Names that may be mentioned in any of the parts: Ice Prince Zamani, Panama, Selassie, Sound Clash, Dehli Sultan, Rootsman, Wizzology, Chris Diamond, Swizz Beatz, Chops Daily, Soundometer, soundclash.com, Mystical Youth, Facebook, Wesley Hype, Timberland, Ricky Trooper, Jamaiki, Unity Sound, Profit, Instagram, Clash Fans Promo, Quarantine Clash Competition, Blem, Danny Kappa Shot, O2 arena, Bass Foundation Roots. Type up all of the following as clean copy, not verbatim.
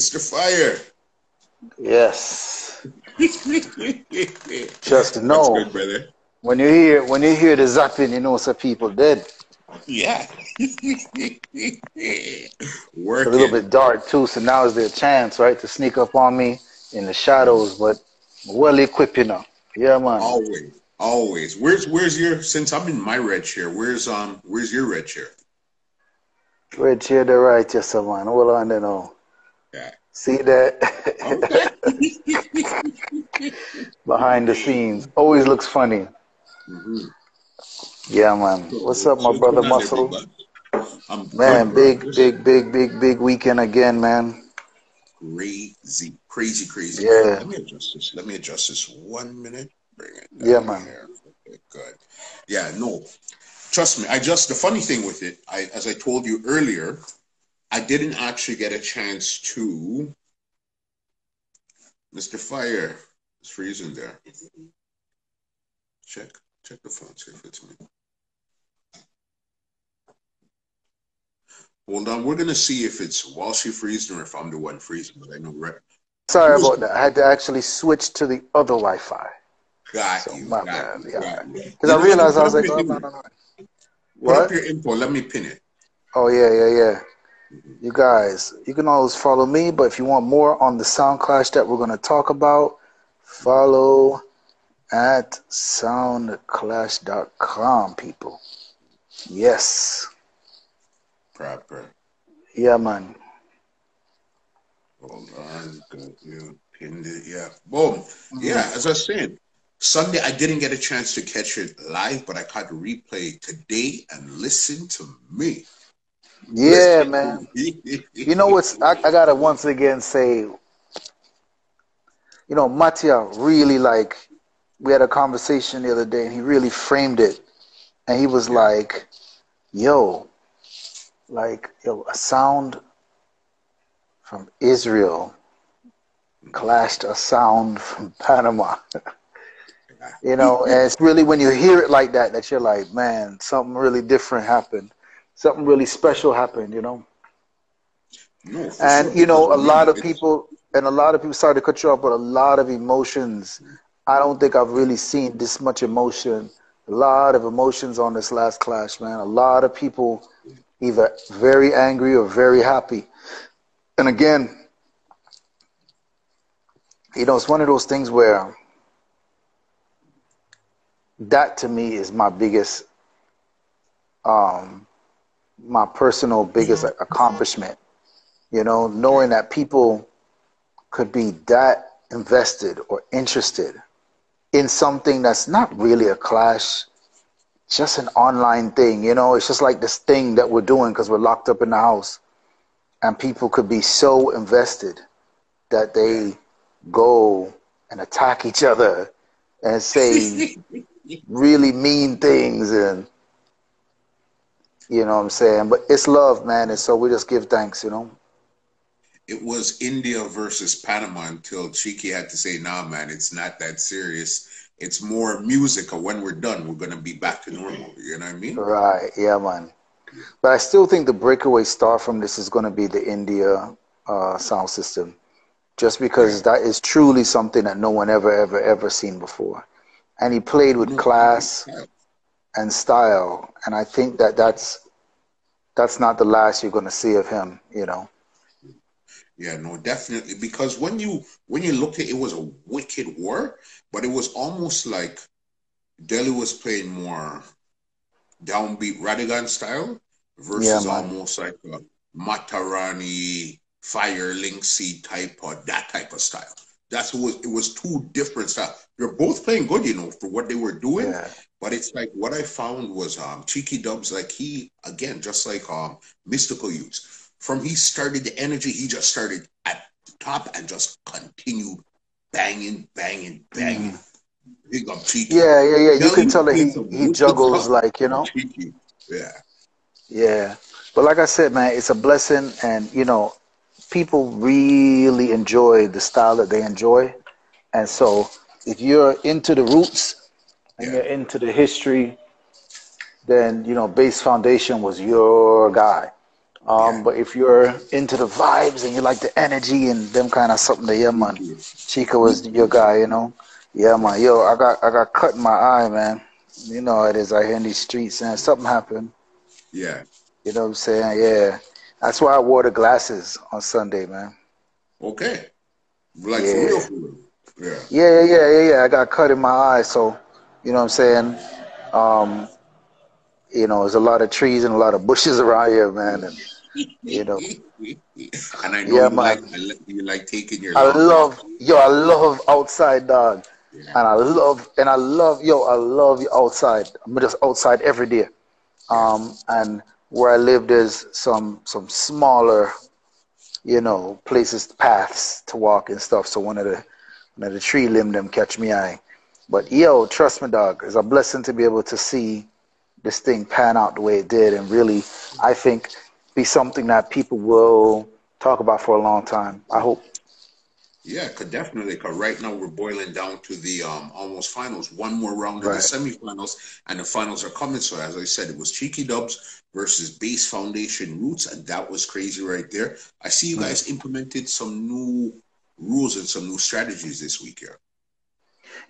Mr. Fire. Yes. Just know, good, brother. When you hear the zapping, you know some people dead. Yeah. Work. A little bit dark too, so now is their chance, right, to sneak up on me in the shadows, but well equipped, you know. Yeah, man. Always, always. Where's your? Since I'm in my red chair, where's your red chair? Red chair, the right, yes, man. Hold on, there now. Yeah. See that? Okay. Behind the scenes, always looks funny. Mm-hmm. Yeah, man. What's up, my brother Muscle? Man, big weekend again, man. Crazy. Yeah. Let me adjust this 1 minute. Bring it down. Yeah, man. Here. Good. Yeah, no. Trust me. The funny thing with it, as I told you earlier, I didn't actually get a chance to. Mr. Fire, it's freezing there. Check the phone, see if it's me. Hold on, we're gonna see if it's Walshy freezing or if I'm the one freezing, but I know right. Sorry about that. I had to actually switch to the other Wi-Fi. Got you. Because I realized I was like, oh, no. What? Put up your info, let me pin it. Oh, yeah. You guys, you can always follow me, but if you want more on the Sound Clash that we're going to talk about, follow at soundclash.com, people. Yes. Proper. Yeah, man. Hold on. You pinned it. Yeah. Boom. Mm-hmm. Yeah, as I said, Sunday I didn't get a chance to catch it live, but I caught the replay today and listen to me. Yeah, man. You know what's, I gotta once again say, you know, Mattia really, like, we had a conversation the other day and he really framed it. And he was like, yo, a sound from Israel clashed a sound from Panama. You know, and it's really when you hear it like that, that you're like, man, something really different happened. Something really special happened, you know. No, and sure. You know, a lot of people, sorry to cut you off, but a lot of emotions. I don't think I've really seen this much emotion. A lot of emotions on this last clash, man. A lot of people either very angry or very happy. And again, you know, it's one of those things where that to me is my biggest my personal biggest accomplishment, you know, knowing that people could be that invested or interested in something that's not really a clash, just an online thing, you know. It's just like this thing that we're doing because we're locked up in the house, and people could be so invested that they go and attack each other and say really mean things and, you know what I'm saying? But it's love, man, and so we just give thanks, you know? It was India versus Panama until Chiqui had to say, nah, man, it's not that serious. It's more music, or when we're done, we're going to be back to normal. You know what I mean? Right, yeah, man. But I still think the breakaway star from this is going to be the India sound system, just because that is truly something that no one ever seen before. And he played with class and style, and I think that that's not the last you're going to see of him, you know. Yeah, no, definitely, because when you look at it, was a wicked war, but it was almost like Dele was playing more downbeat Radigan style versus almost like a Matarani, Fire Linksy type or that type of style. It was two different styles. They're both playing good, you know, for what they were doing. Yeah. But it's like what I found was Chiqui Dubs, like he, again, just like Mystical Youth, from he started the energy, he just started at the top and just continued banging. Big up Chiqui. Yeah. You can tell that he juggles, like, you know. Chiqui. Yeah. Yeah. But like I said, man, it's a blessing. And, you know, people really enjoy the style that they enjoy. And so if you're into the roots, and you're into the history, then, you know, Bass Foundation was your guy. But if you're into the vibes and you like the energy and them kind of something, yeah, man. Chiqui was your guy, you know. Yeah, man. Yo, I got cut in my eye, man. You know how it is out here in these streets, and something happened. Yeah. You know what I'm saying? Yeah. That's why I wore the glasses on Sunday, man. Okay. Like yeah. For real. Yeah. I got cut in my eye, so you know what I'm saying? You know, there's a lot of trees and a lot of bushes around here, man. And you know, and I know yeah, you like taking your. I love outside, dog, yeah. and I love outside. I'm just outside every day, and where I live, there's some smaller, you know, places, paths to walk and stuff. So one of the tree limb them catch me eye, but yo, trust me, dog, it's a blessing to be able to see this thing pan out the way it did, and really, I think, be something that people will talk about for a long time, I hope. Yeah, could definitely. Cause right now we're boiling down to the almost finals. One more round of the semifinals, and the finals are coming. So as I said, it was Chiqui Dubs versus Bass Foundation Roots, and that was crazy right there. I see you guys implemented some new rules and some new strategies this week here.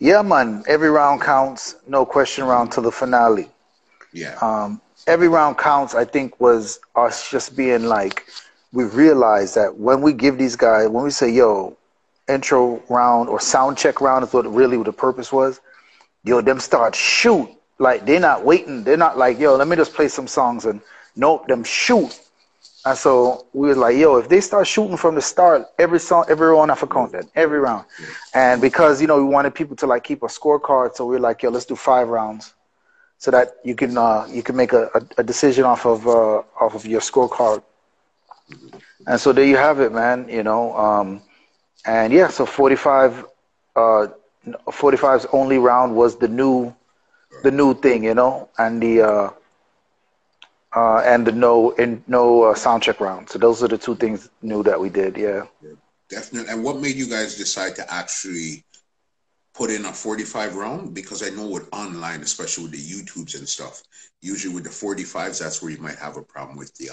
Yeah, man. Every round counts. No question round to the finale. Yeah. Every round counts, I think, was us just being like, we realized that when we give these guys, when we say, yo, intro round or sound check round is what the purpose was, yo, them start shoot. Like, they're not waiting. They're not like, yo, let me just play some songs and nope, them shoot. And so we was like, yo, if they start shooting from the start, every round I have to count that, every round. Yeah. And because, you know, we wanted people to like keep a scorecard, so we were like, yo, let's do 5 rounds. So that you can make a decision off of your scorecard, and so there you have it, man. You know, and yeah, so 45's only round was the new thing, you know, and the no sound check round. So those are the two things new that we did. Yeah, definitely. And what made you guys decide to actually put in a 45 round? Because I know with online, especially with the YouTubes and stuff, usually with the 45s, that's where you might have a problem with the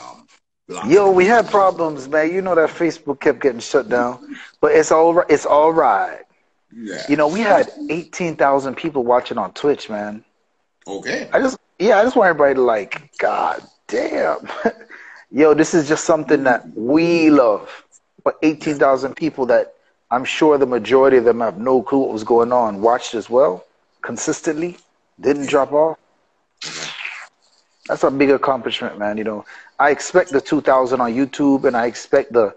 Yo, we had problems, man. You know that Facebook kept getting shut down, but it's all right. It's all right. Yeah. You know, we had 18,000 people watching on Twitch, man. Okay. I just want everybody to like, God damn, yo, this is just something that we love. But 18,000 people that, I'm sure the majority of them have no clue what was going on, watched as well, consistently, didn't drop off. That's a big accomplishment, man. You know, I expect the 2,000 on YouTube, and I expect the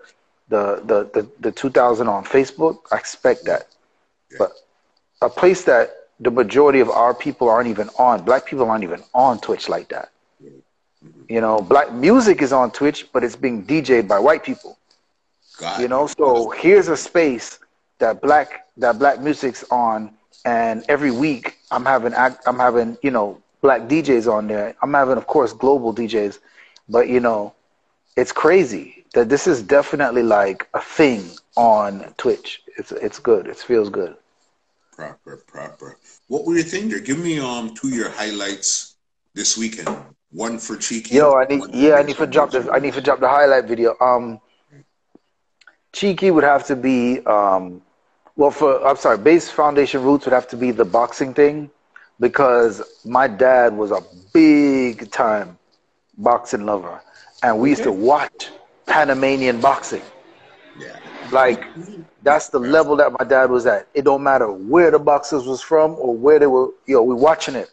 2,000 on Facebook. I expect that. Yeah. But a place that the majority of our people aren't even on, black people aren't even on Twitch like that. Yeah. Mm-hmm. You know, black music is on Twitch, but it's being DJ'd by white people. You know, so here's a space that black music's on, and every week I'm having you know, black DJs on there. I'm having, of course, global DJs, but you know, it's crazy that this is definitely like a thing on Twitch. It's good. It feels good. Proper. What were you thinking? Give me 2 year highlights this weekend. One for Chiqui. Yo, I need to drop the highlight video. Chiqui would have to be, Bass Foundation Roots would have to be the boxing thing, because my dad was a big time boxing lover, and we used to watch Panamanian boxing. Yeah. Like, that's the level that my dad was at. It don't matter where the boxers was from or where they were, you know, we're watching it.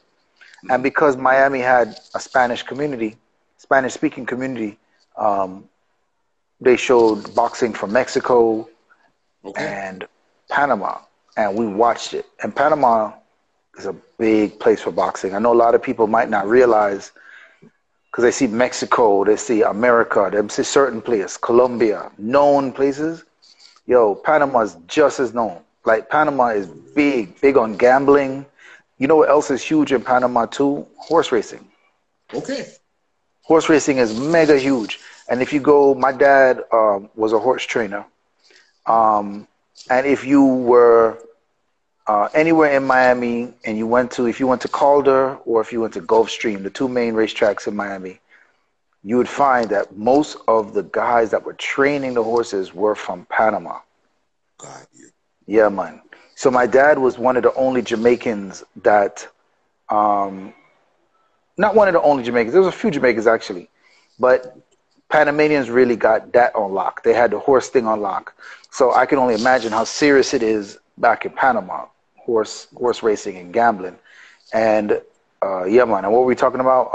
And because Miami had a Spanish community, Spanish speaking community, they showed boxing from Mexico and Panama, and we watched it. And Panama is a big place for boxing. I know a lot of people might not realize, because they see Mexico, they see America, they see certain places, Colombia, known places. Yo, Panama is just as known. Like, Panama is big on gambling. You know what else is huge in Panama too? Horse racing. Okay. Horse racing is mega huge. And if you go, my dad was a horse trainer. And if you were anywhere in Miami and if you went to Calder or if you went to Gulfstream, the two main racetracks in Miami, you would find that most of the guys that were training the horses were from Panama. Got you. Yeah, man. So my dad was one of the only Jamaicans that, not one of the only Jamaicans. There was a few Jamaicans, actually. But Panamanians really got that on lock. They had the horse thing on lock. So I can only imagine how serious it is back in Panama, horse racing and gambling. And, yeah, man. And what were we talking about?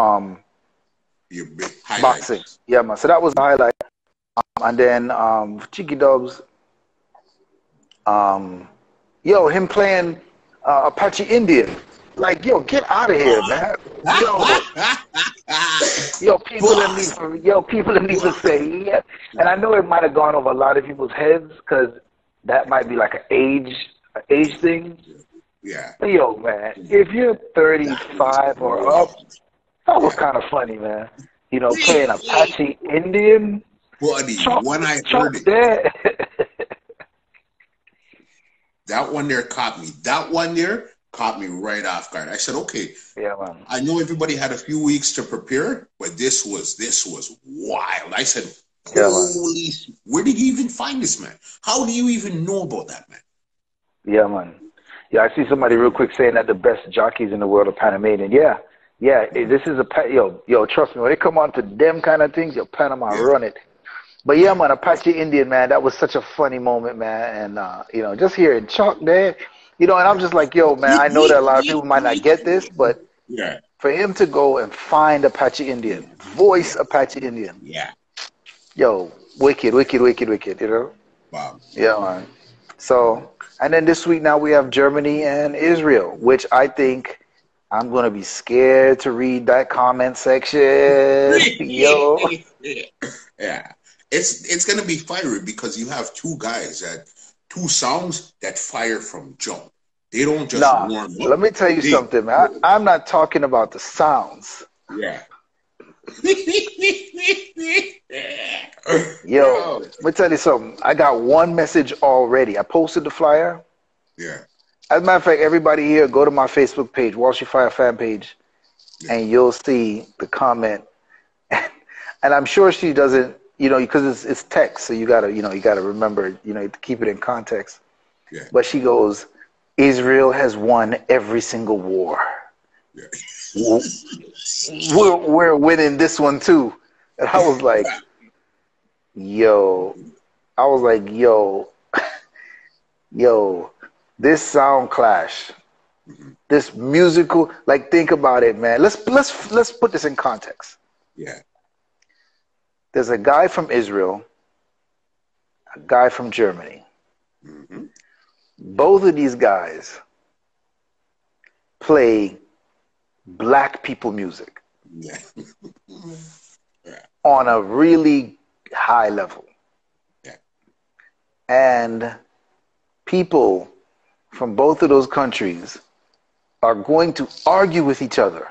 Your big highlights. Boxing. Yeah, man. So that was the highlight. And then Chiqui Dubs. Yo, him playing Apache Indian. Like, yo, get out of here, man. Yo, yo, people in me, to say, yeah. And I know it might have gone over a lot of people's heads because that might be like an age thing. Yeah. But yo, man, if you're 35 or up, that was kind of funny, man. You know, playing Apache Indian. Buddy, when I heard it. That one there caught me. That one there caught me right off guard. I said, okay, yeah, man. I know everybody had a few weeks to prepare, but this was wild. I said, holy, yeah, where did you even find this, man? How do you even know about that, man? Yeah, man. Yeah, I see somebody real quick saying that the best jockeys in the world are Panamanian. Yeah, yeah, this is a, yo, trust me, when they come on to them kind of things, yo, Panama, yeah, run it. But yeah, man, Apache Indian, man, that was such a funny moment, man. And, you know, just hearing Chuck there, you know, and I'm just like, yo, man, I know that a lot of people might not get this, but yeah, for him to go and find Apache Indian, voice Apache Indian. Yeah. Yo, wicked, wicked, wicked, wicked, you know? Wow. Yeah, man. So, and then this week now we have Germany and Israel, which I think I'm going to be scared to read that comment section. Yo. Yeah. It's gonna be fiery because you have two guys that two songs that fire from jump. They don't just warm up. Let me tell you something, man. I'm not talking about the sounds. Yeah. Yo, let me tell you something. I got one message already. I posted the flyer. Yeah. As a matter of fact, everybody here, go to my Facebook page, Walshy Fire fan page, yeah, and you'll see the comment. And I'm sure she doesn't. You know, because it's text, so you gotta remember, you know, to keep it in context. Yeah. But she goes, Israel has won every single war. Yeah. We're winning this one too. And I was like, yo, this Sound Clash, this musical, like, think about it, man. Let's put this in context. Yeah. There's a guy from Israel, a guy from Germany. Mm-hmm. Both of these guys play black people music, yeah, on a really high level. Yeah. And people from both of those countries are going to argue with each other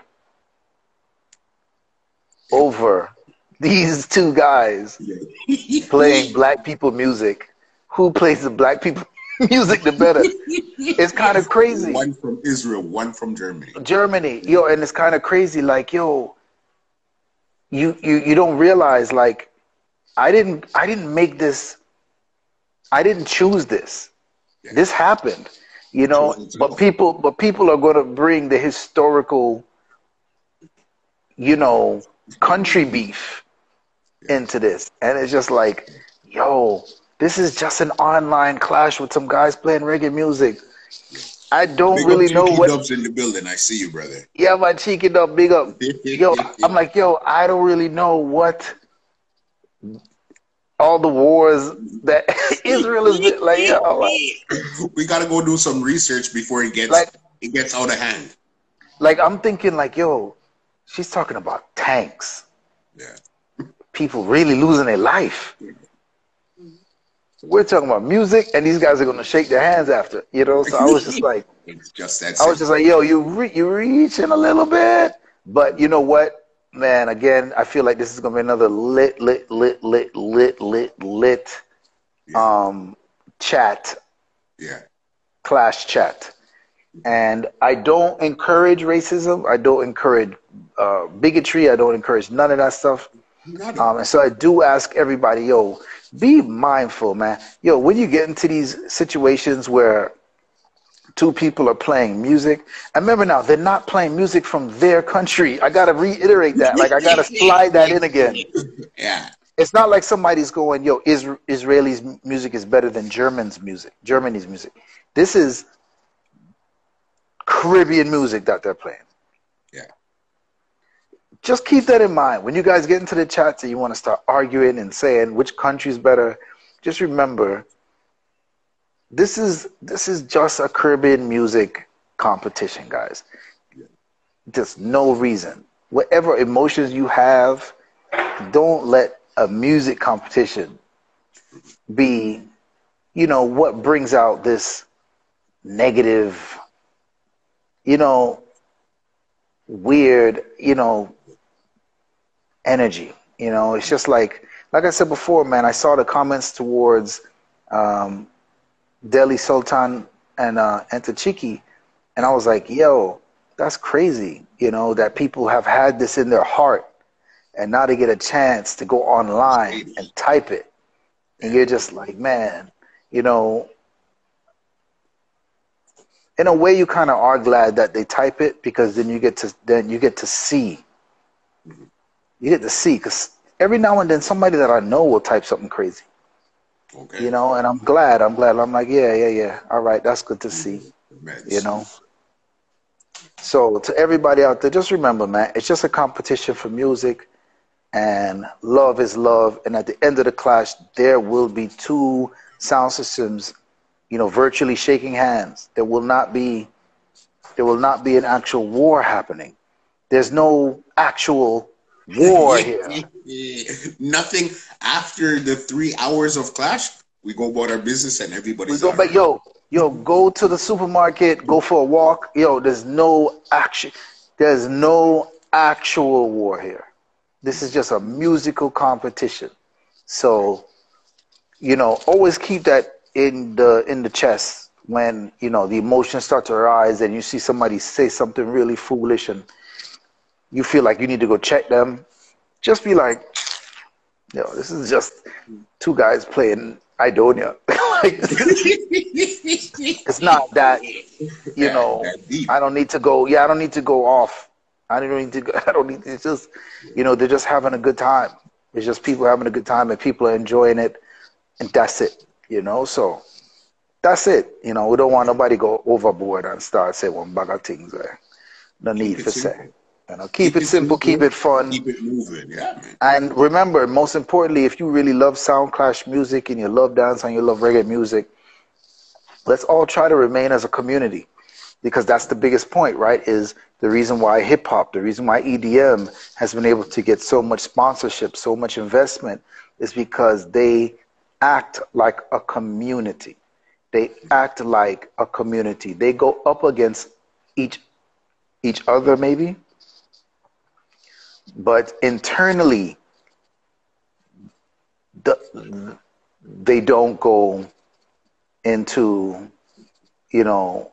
over these two guys playing black people music. Who plays the black people music the better? It's kind of crazy. One from Israel, one from Germany. Yo, and it's kind of crazy. Like, yo, you don't realize, like, I didn't make this. I didn't choose this. Yeah. This happened, you know. But people are going to bring the historical, you know, country beef into this, and it's just like, yo, this is just an online clash with some guys playing reggae music. I don't really know what. Big up Chiqui Dubs in the building. I see you, brother. Yeah, my Chiqui Dub, big up. Yo, I'm like, yo, I don't really know what all the wars that Israel is like. Yo, like, we gotta go do some research before it gets, like, it gets out of hand. Like, I'm thinking, like, yo, she's talking about tanks. Yeah. People really losing their life. We're talking about music, and these guys are going to shake their hands after, you know? So I was just like, yo, you reaching a little bit. But you know what, man, again, I feel like this is going to be another lit yeah, chat. Yeah. Clash chat. And I don't encourage racism. I don't encourage bigotry. I don't encourage none of that stuff. And so I do ask everybody, yo, be mindful, man. Yo, when you get into these situations where two people are playing music, and remember now, they're not playing music from their country. I got to reiterate that. Like, I got to slide that in again. Yeah. It's not like somebody's going, yo, Israeli's music is better than Germany's music. This is Caribbean music that they're playing. Yeah. Just keep that in mind. When you guys get into the chats and you want to start arguing and saying which country's better, just remember this is just a Caribbean music competition, guys. Yeah. There's no reason. Whatever emotions you have, don't let a music competition be, you know, what brings out this negative, you know, weird, you know, energy. You know, it's just like I said before, man, I saw the comments towards Dehli Sultan and Chiqui, and I was like, yo, that's crazy, you know, that people have had this in their heart and now they get a chance to go online and type it. And you're just like, man, you know, in a way you kind of are glad that they type it, because then you get to see. You get to see, because every now and then somebody that I know will type something crazy. Okay. You know, and I'm glad. I'm like, yeah. All right, that's good to see. Man, you know. So to everybody out there, just remember, man, it's just a competition for music, and love is love. And at the end of the clash, there will be two sound systems, you know, virtually shaking hands. There will not be an actual war happening. There's no actual war here. Nothing after the 3 hours of clash. We go about our business and everybody's out. But yo, go to the supermarket, go for a walk. Yo, there's no actual war here. This is just a musical competition. So, you know, always keep that in the chest when, you know, the emotions start to rise and you see somebody say something really foolish and you feel like you need to go check them. Just be like, yo, this is just two guys playing Idonia. It's not that, you know, I don't need to go. Yeah, I don't need to go off. I don't need to. It's just, you know, they're just having a good time. It's just people having a good time and people are enjoying it. And that's it, you know. So that's it. You know, we don't want nobody go overboard and start saying one bag of things. No need for saying. You know, keep it simple, keep it fun. Keep it moving, yeah, man. And remember, most importantly, if you really love Sound Clash music and you love dance and you love reggae music, let's all try to remain as a community, because that's the biggest point, right, is the reason why hip-hop, the reason why EDM has been able to get so much sponsorship, so much investment, is because they act like a community. They act like a community. They go up against each other, maybe, but internally, they don't go into, you know,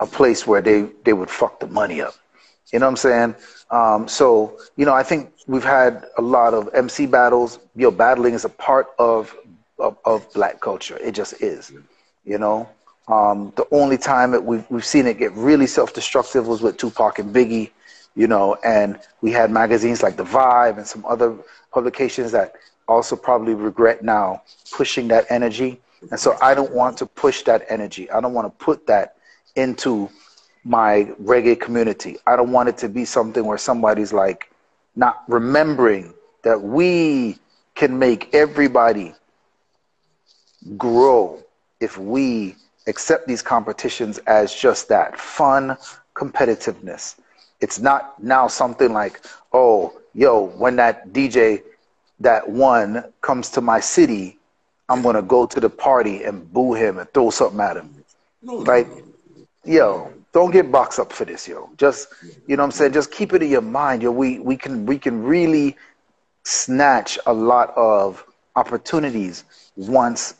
a place where they would fuck the money up. You know what I'm saying? So, you know, I think we've had a lot of MC battles. You know, battling is a part of black culture. It just is, you know. The only time that we've seen it get really self-destructive was with Tupac and Biggie. You know, and we had magazines like The Vibe and some other publications that also probably regret now pushing that energy. And so I don't want to push that energy. I don't want to put that into my reggae community. I don't want it to be something where somebody's like not remembering that we can make everybody grow if we accept these competitions as just that, fun competitiveness. It's not now something like, oh, yo, when that DJ that won comes to my city, I'm going to go to the party and boo him and throw something at him. Like, yo, don't get boxed up for this, yo. Just, you know what I'm saying? Just keep it in your mind. Yo, we can really snatch a lot of opportunities once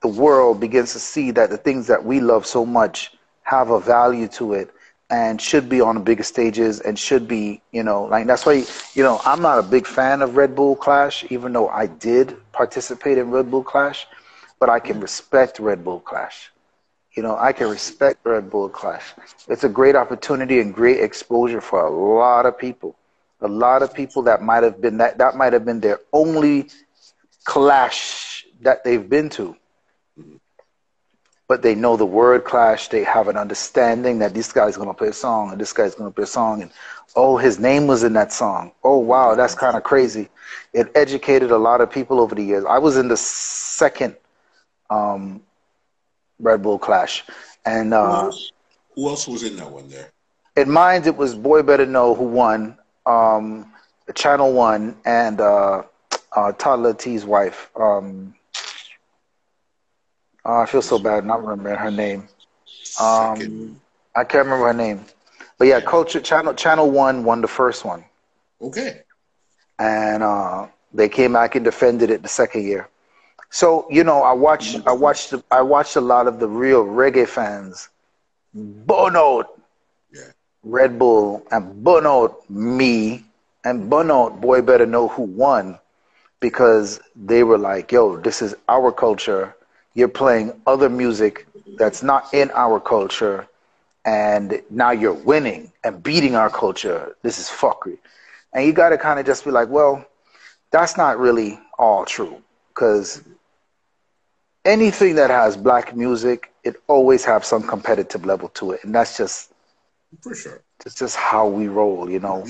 the world begins to see that the things that we love so much have a value to it. and should be on the bigger stages and should be, you know, like, that's why, you know, I'm not a big fan of Red Bull Clash, even though I did participate in Red Bull Clash, but I can respect Red Bull Clash. You know, I can respect Red Bull Clash. It's a great opportunity and great exposure for a lot of people. A lot of people that might have been, that might have been their only clash that they've been to. But they know the word clash. They have an understanding that this guy's going to play a song and this guy's going to play a song. And, oh, his name was in that song. Oh, wow, that's kind of crazy. It educated a lot of people over the years. I was in the second Red Bull Clash, and who else was in that one there? In mine, it was Boy Better Know, who won, Channel One, and Toddler T's wife. I feel so bad not remembering her name. I can't remember her name, but yeah, Culture Channel One won the first one. Okay, and they came back and defended it the second year. So, you know, I watched a lot of the real reggae fans burn out Red Bull and burn out me and burn out Boy Better Know, who won, because they were like, yo, this is our culture. You're playing other music that's not in our culture, and now you're winning and beating our culture. This is fuckery. And you got to kind of just be like, well, that's not really all true, because anything that has black music, it always has some competitive level to it. And that's just, for sure, it's just how we roll, you know.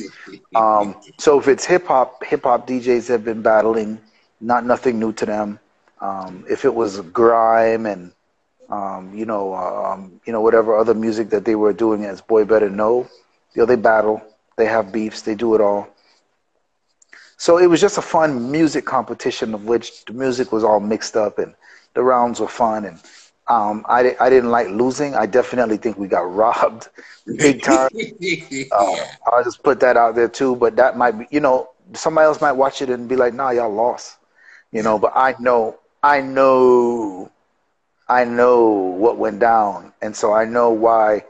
So if it's hip hop DJs have been battling, nothing new to them. If it was grime and, you know, whatever other music that they were doing as Boy Better Know, you know, they battle, they have beefs, they do it all. So it was just a fun music competition, of which the music was all mixed up and the rounds were fun. And I didn't like losing. I definitely think we got robbed big time. I'll just put that out there too. But that might be, you know, somebody else might watch it and be like, nah, y'all lost. You know, but I know what went down. And so I know why.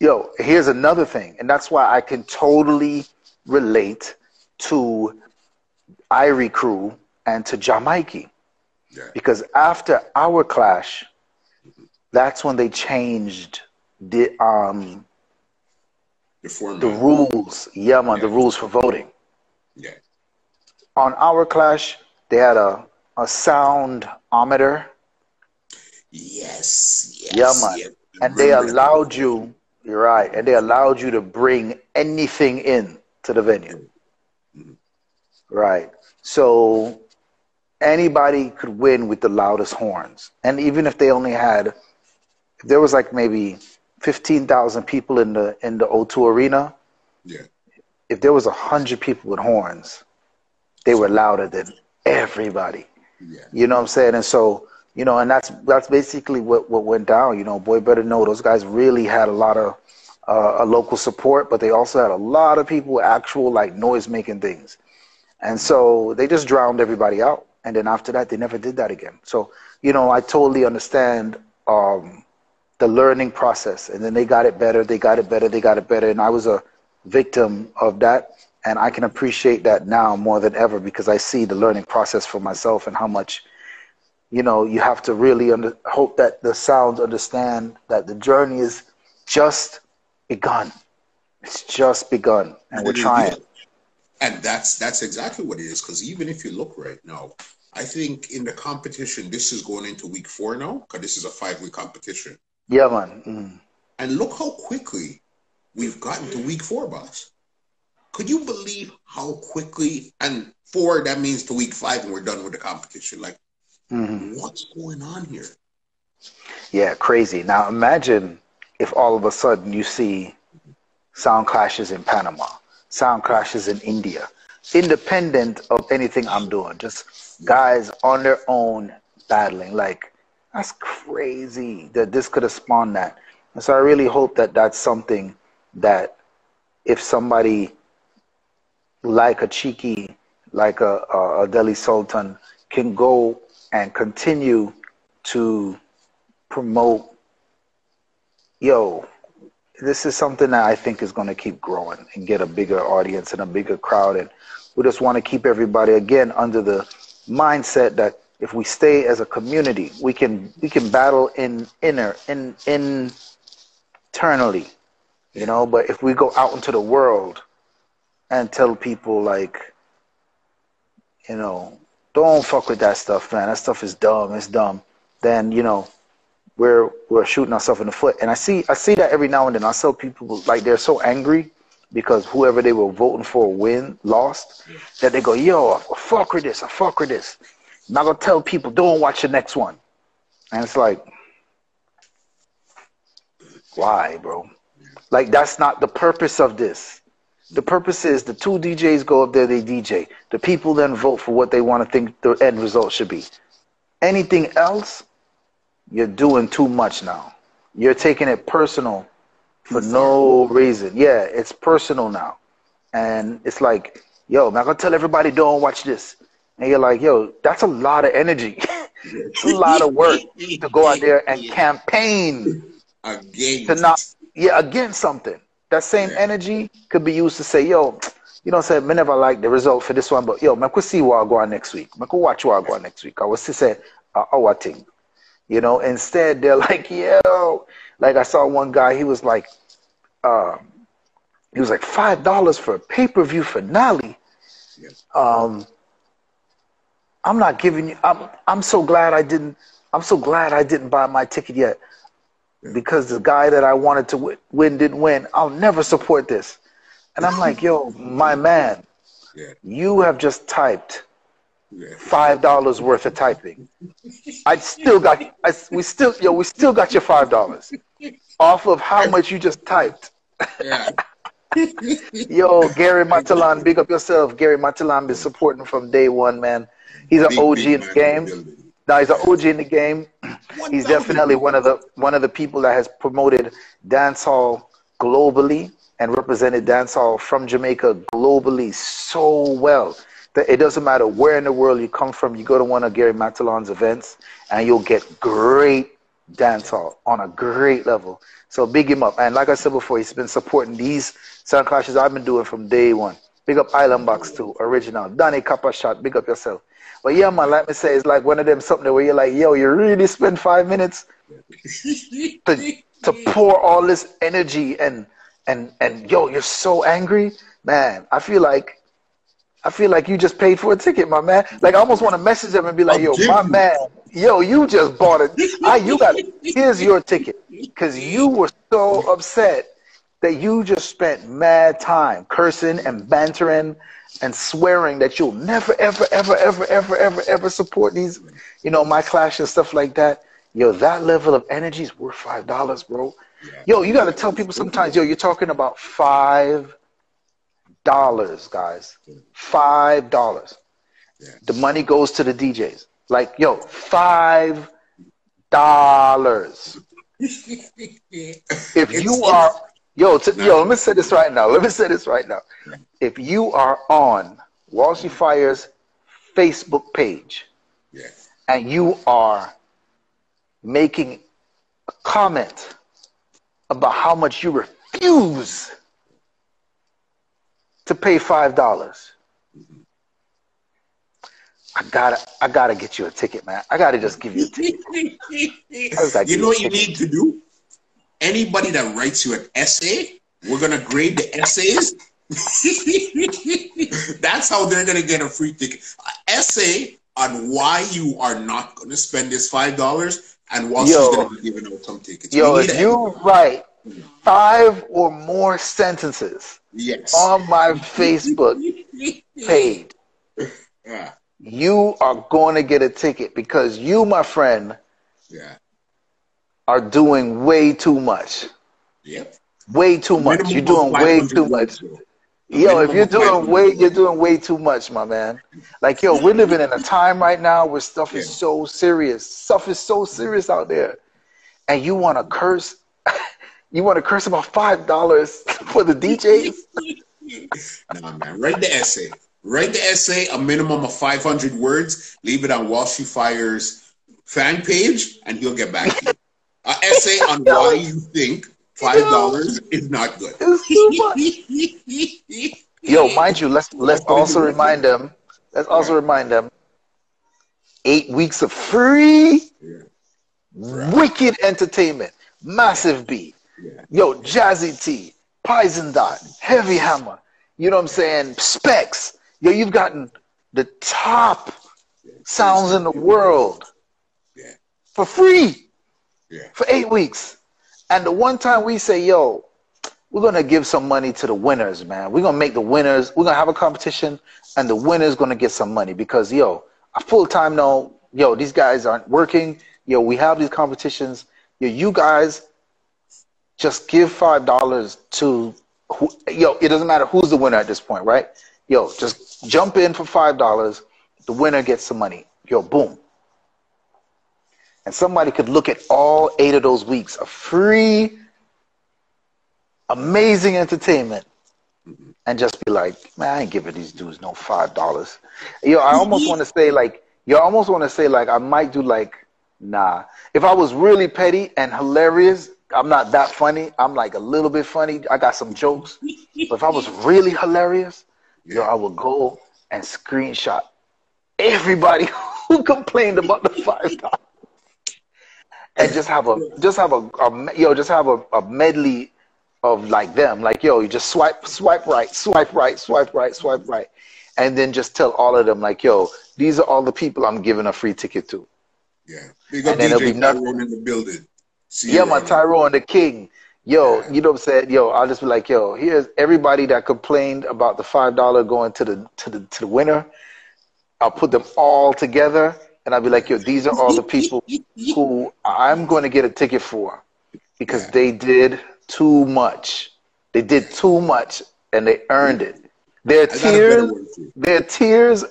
Yo, here's another thing. And that's why I can totally relate to Irie Crew and to Jamaiki, because after our clash, that's when they changed the rules. Yeah, man, the rules for voting. Yeah. On our clash, they had a soundometer. Yes. Yeah, man, and they allowed you. You're right, and they allowed you to bring anything in to the venue. Right. So anybody could win with the loudest horns. And even if they only had, if there was like maybe 15,000 people in the O2 Arena, if there was 100 people with horns, they were louder than everybody. You know what I'm saying? And so, you know, and that's basically what went down. You know, Boy Better Know, those guys really had a lot of local support, but they also had a lot of people, actual, like, noise-making things. And so they just drowned everybody out. And then after that, they never did that again. So, you know, I totally understand the learning process. And then they got it better, they got it better, they got it better. And I was a victim of that. And I can appreciate that now more than ever, because I see the learning process for myself and how much, you know, you have to really hope that the sounds understand that the journey is just begun. It's just begun, and we're trying. And that's exactly what it is, because even if you look right now, I think in the competition, this is going into week 4 now, because this is a 5-week competition. Yeah, man. And look how quickly we've gotten to week 4, boss. Could you believe how quickly? And 4, that means to week 5, and we're done with the competition. Like, what's going on here? Yeah, crazy. Now imagine if all of a sudden you see sound clashes in Panama, sound clashes in India, independent of anything I'm doing, just guys on their own battling. Like, that's crazy that this could have spawned that. And so I really hope that that's something that if somebody like a Chiqui, like a Dehli Sultan, can go and continue to promote yo, this is something that I think is going to keep growing and get a bigger audience and a bigger crowd. And we just want to keep everybody, again, under the mindset that if we stay as a community, we can battle internally, you know. But if we go out into the world and tell people, like, you know, don't fuck with that stuff, man. That stuff is dumb. It's dumb. Then, you know, we're shooting ourselves in the foot. And I see that every now and then. I saw people, like, they're so angry because whoever they were voting for lost, that they go, yo, I fuck with this. I fuck with this. I'm not going to tell people, don't watch the next one. And it's like, why, bro? Like, that's not the purpose of this. The purpose is the two DJs go up there, they DJ. The people then vote for what they want to think the end result should be. Anything else, you're doing too much now. You're taking it personal for no reason. Yeah, it's personal now. And it's like, yo, I'm not going to tell everybody, don't watch this. And you're like, yo, that's a lot of energy. It's a lot of work to go out there and campaign against something. That same energy could be used to say, yo, you know what I'm saying, I never like the result for this one, but yo, I could see what I'll go on next week. I could watch what I'll go on next week. I was to say, our thing. You know, instead, they're like, yo, like I saw one guy, he was like $5 for a pay-per-view finale. Yes. I'm not giving you, I'm so glad I didn't buy my ticket yet, because the guy that I wanted to win didn't win. I'll never support this. And I'm like, yo, my man, you have just typed $5 worth of typing. We still got your $5 off of how much you just typed. Yeah. Yo, Gary Matalon, big up yourself. Gary Matalon been supporting from day one, man. He's an OG in the game. Now he's an OG in the game. He's definitely one of the people that has promoted dancehall globally and represented dancehall from Jamaica globally so well that it doesn't matter where in the world you come from. You go to one of Gary Matalon's events and you'll get great dancehall on a great level. So big him up. And like I said before, he's been supporting these sound clashes I've been doing from day one. Big up Island Box too, original. Danny Kappa Shot, big up yourself. But yeah, man, like me say, it's like one of them something where you're like, yo, you really spend 5 minutes to pour all this energy and yo, you're so angry, man. I feel like you just paid for a ticket, my man. Like, I almost want to message him and be like, yo, my man, yo, you just bought it. Here's your ticket. Because you were so upset that you just spent mad time cursing and bantering and swearing that you'll never, ever, ever, ever, ever, ever, ever support these, you know, my clash and stuff like that. Yo, that level of energy is worth $5, bro. Yo, you got to tell people sometimes, yo, you're talking about $5, guys. $5. Yeah. The money goes to the DJs. Like, yo, $5. If you are, yo, let me say this right now. If you are on Walshy Fire's Facebook page, and you are making a comment about how much you refuse to pay $5, I gotta get you a ticket, man. I gotta just give you a ticket. You know what you need to do? Anybody that writes you an essay, we're gonna grade the essays. That's how they're gonna get a free ticket. An essay on why you are not gonna spend this $5, and Walshy's gonna be giving out some tickets. Yo, if you write 5 or more sentences on my Facebook page, you are going to get a ticket, because you, my friend, are doing way too much. Way too much. You're doing way too much. Yo, if you're doing way too much, my man. Like, yo, we're living in a time right now where stuff is so serious. Stuff is so serious out there. And you want to curse. You want to curse about $5 for the DJs? Nah, man. Write the essay. Write the essay, a minimum of 500 words. Leave it on Walshy Fire's fan page, and he'll get back to you. An essay on why you think $5 is not good. It's too much. Yo, mind you, let's also remind them. Let's also remind them. 8 weeks of free, wicked entertainment, massive beat. Yo, Jazzy T, Pison Dot, Heavy Hammer. You know what I'm saying? Specs. Yo, you've gotten the top sounds in the world for free for 8 weeks. And the one time we say, yo, we're going to give some money to the winners, man. We're going to make the winners. We're going to have a competition, and the winner's going to get some money because, yo, a full-time now, yo, these guys aren't working. Yo, we have these competitions. Yo, you guys just give $5 to who, yo, it doesn't matter who's the winner at this point, right? Yo, just jump in for $5. The winner gets some money. Yo, boom. And somebody could look at all 8 of those weeks of free, amazing entertainment, and just be like, man, I ain't giving these dudes no $5. Yo, I almost want to say like, yo, I almost want to say like, I might do like, nah. If I was really petty and hilarious, I'm not that funny. I'm like a little bit funny. I got some jokes. But if I was really hilarious, yo, I would go and screenshot everybody who complained about the $5. And just have a medley of like them, like, yo, you just swipe right, and then just tell all of them like, yo, these are all the people I'm giving a free ticket to. Yeah, big up DJ Tyrone in the building. See yeah, my Tyrone the king. Yo, you know what I'm saying? Yo, I'll just be like, yo, here's everybody that complained about the $5 going to the winner. I'll put them all together, and I'll be like, yo, these are all the people who I'm going to get a ticket for because they did too much. They did too much, and they earned it. Their tears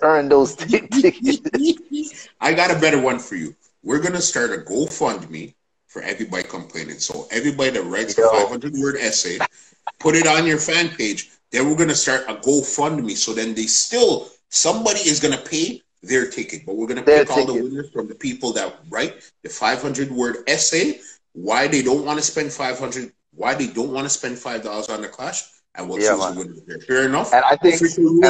earned those tickets. I got a better one for you. We're going to start a GoFundMe for everybody complaining. So everybody that writes a 500-word essay, put it on your fan page. Then we're going to start a GoFundMe. So then they still, somebody is going to pay their ticket. But we're going to pick all the winners from the people that write the 500-word essay, why they don't want to spend $5 on the Clash, and we'll choose the winner there. Fair enough. And I think, you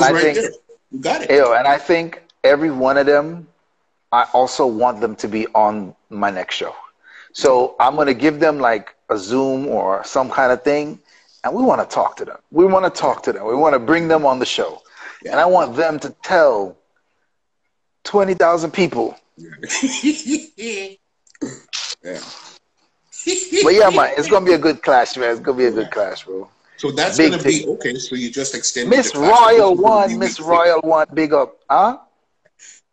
got it. Yo, and I think every one of them, I also want them to be on my next show. So I'm going to give them like a Zoom or some kind of thing, and we want to talk to them. We want to talk to them. We want to bring them on the show. Yeah. And I want them to tell 20,000 people. Yeah. Yeah. But yeah, man, it's gonna be a good clash, man. It's gonna be a good clash, bro. So that's gonna be okay. So you just extend Miss Royal One, Miss Royal One, big up, huh?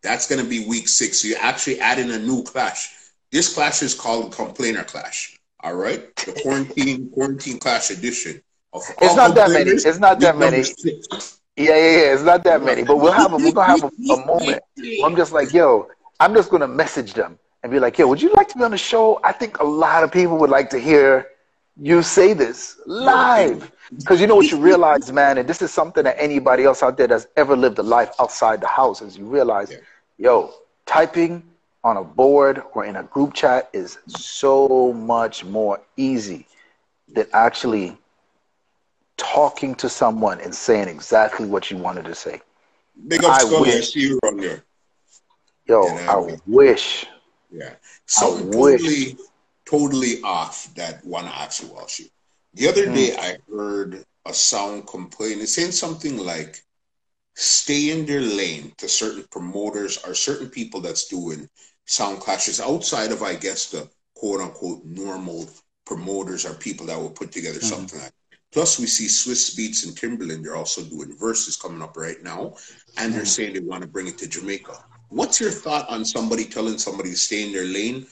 That's gonna be week 6. So you're actually adding a new clash. This clash is called Complainer Clash. All right, the quarantine clash edition. It's not that many. It's not that many. Yeah. It's not that many. But we'll have a, we're gonna have a moment. I'm just like, yo, I'm just gonna message them and be like, yo, would you like to be on the show? I think a lot of people would like to hear you say this live. Because you know what you realize, man, and this is something that anybody else out there that's ever lived a life outside the house is you realize, yo, typing on a board or in a group chat is so much more easy than actually talking to someone and saying exactly what you wanted to say. Big up Scully, I see you on there. Yo, I wish... Yeah, so totally off that one actually, Walshy. The other day I heard a sound complain. It's saying something like, stay in their lane to certain promoters or certain people that's doing sound clashes outside of, I guess, the quote-unquote normal promoters or people that will put together something like that. Plus, we see Swizz Beatz and Timberland, they're also doing Verzuz coming up right now, and they're saying they want to bring it to Jamaica. What's your thought on somebody telling somebody to stay in their lane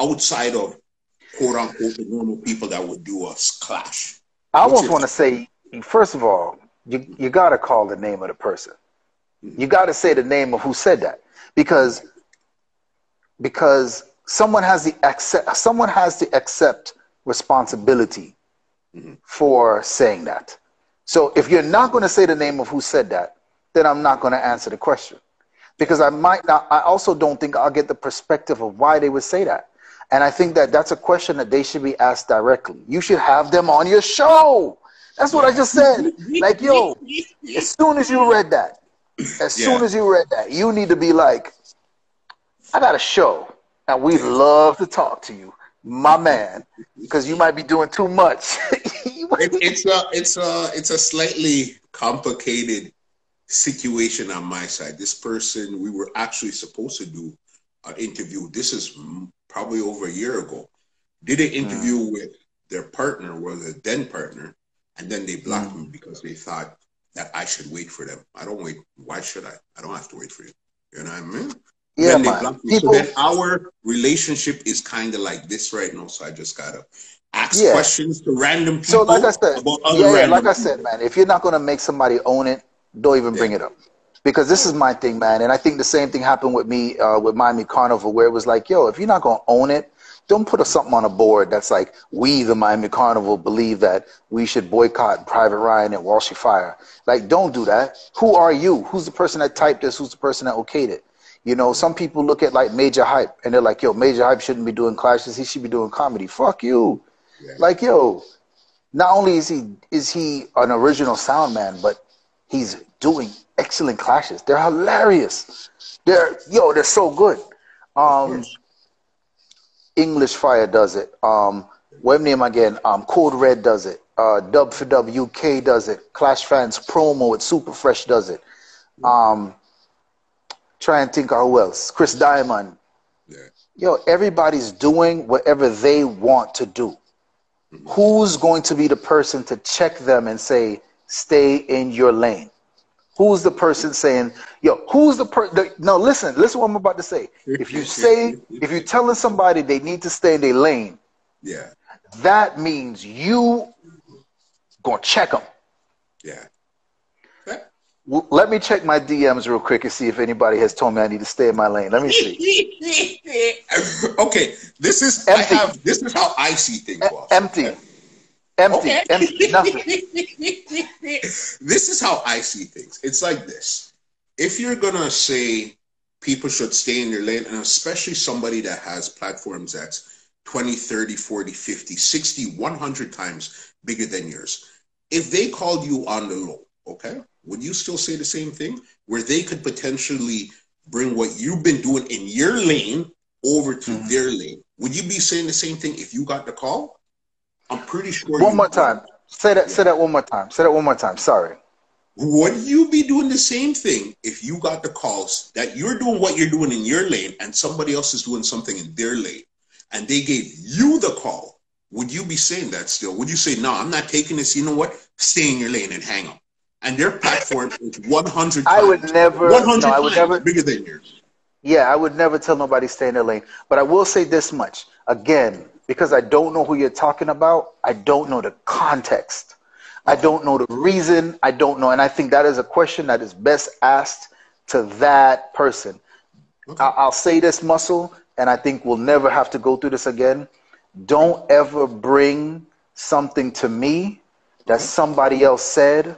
outside of quote-unquote the normal people that would do a clash? I almost want to say, first of all, you got to call the name of the person. You got to say the name of who said that because someone has to accept responsibility for saying that. So if you're not going to say the name of who said that, then I'm not going to answer the question. Because I also don't think I'll get the perspective of why they would say that. And I think that that's a question that they should be asked directly. You should have them on your show. That's what I just said. Like, yo, as soon as you read that, you need to be like, I got a show, and we'd love to talk to you, my man, because you might be doing too much. It's a slightly complicated situation on my side. This person, we were actually supposed to do an interview. This is probably over a year ago. Did an interview with their partner, or the then partner, and then they blocked me because they thought that I should wait for them. I don't wait. Why should I? I don't have to wait for you. You know what I mean? Yeah, man. So then our relationship is kind of like this right now. So I just gotta ask questions to random people. So like I said, man, if you're not gonna make somebody own it, don't even bring it up. Because this is my thing, man. And I think the same thing happened with me with Miami Carnival, where it was like, yo, if you're not gonna own it, don't put something on a board that's like, we, the Miami Carnival, believe that we should boycott Private Ryan and Walshy Fire. Like, don't do that. Who are you? Who's the person that typed this? Who's the person that okayed it? You know, some people look at, like, Major Hype, and they're like, yo, Major Hype shouldn't be doing clashes. He should be doing comedy. Fuck you. Yeah. Like, yo, not only is he an original sound man, but he's doing excellent clashes. They're hilarious. They're so good. English Fire does it. Web name again. Code Red does it. Dub for Dub UK does it. Clash Fans Promo at Super Fresh does it. Try and think of who else. Chris Diamond. Yeah. Yo, everybody's doing whatever they want to do. Mm-hmm. Who's going to be the person to check them and say, stay in your lane? Who's the person saying, yo, who's the person? No, listen what I'm about to say. If you say, if you're telling somebody they need to stay in their lane, yeah, that means you gonna check them. Yeah. Okay. Let me check my DMs real quick and see if anybody has told me I need to stay in my lane. Let me see. Okay, this is empty. This is how I see things. Empty. Okay. Empty, nothing. This is how I see things. It's like this. If you're going to say people should stay in their lane, and especially somebody that has platforms that's 20, 30, 40, 50, 60, 100 times bigger than yours, if they called you on the low, okay, would you still say the same thing? Where they could potentially bring what you've been doing in your lane over to their lane. Would you be saying the same thing if you got the call? I'm pretty sure. One more time. Say that. Yeah. Say that one more time. Say that one more time. Sorry. Would you be doing the same thing if you got the calls that you're doing what you're doing in your lane and somebody else is doing something in their lane and they gave you the call? Would you be saying that still? Would you say, no, I'm not taking this. You know what? Stay in your lane and hang up. And their platform is 100 times. I would never. 100 no, I would times never, bigger than yours. Yeah, I would never tell nobody stay in their lane. But I will say this much. Again, because I don't know who you're talking about. I don't know the context. I don't know the reason. I don't know. And I think that is a question that is best asked to that person. Okay. I'll say this, Muscle, and I think we'll never have to go through this again. Don't ever bring something to me that somebody else said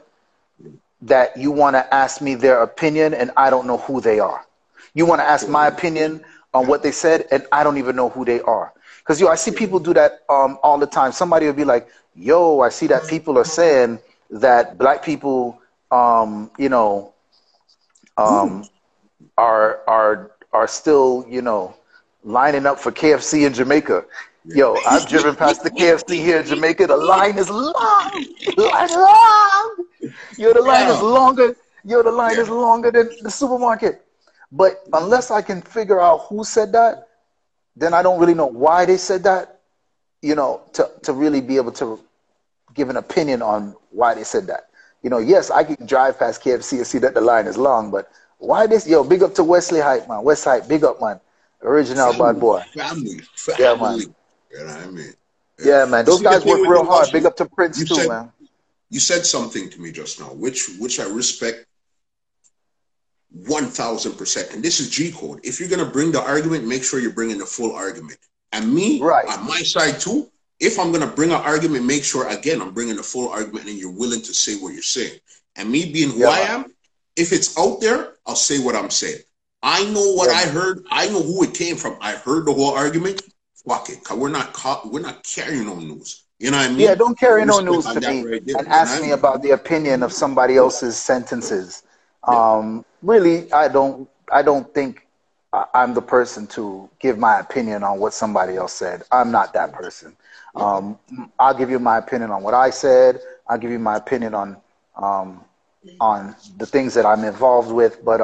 that you want to ask me their opinion, and I don't know who they are. You want to ask my opinion on what they said, and I don't even know who they are. Because, yo, I see people do that all the time. Somebody will be like, yo, I see that people are saying that black people, you know, are still, you know, lining up for KFC in Jamaica. Yo, I've driven past the KFC here in Jamaica. The line is long. Yo, the line is longer. Yo, the line is longer than the supermarket. But unless I can figure out who said that, then I don't really know why they said that, you know, to really be able to give an opinion on why they said that. You know, yes, I can drive past KFC and see that the line is long, but why this? Yo, big up to Wesley Hype, man. West Hype, big up, man. Original bad boy. Family. Yeah, man. You know what I mean? Yeah, man. Those guys work real hard. Big up to Prince too, man. You said something to me just now, which I respect 1,000%, and this is G code. If you're gonna bring the argument, make sure you're bringing the full argument. And me, on my side too. If I'm gonna bring an argument, make sure again I'm bringing the full argument, and you're willing to say what you're saying. And me being who I am, if it's out there, I'll say what I'm saying. I know what I heard. I know who it came from. I heard the whole argument. pocket, because we're not carrying no news. You know what I mean? Yeah, don't carry no news to me and ask me about the opinion of somebody else's sentences. Really, I don't think I'm the person to give my opinion on what somebody else said. I'm not that person. I'll give you my opinion on what I said. I'll give you my opinion on the things that I'm involved with. But,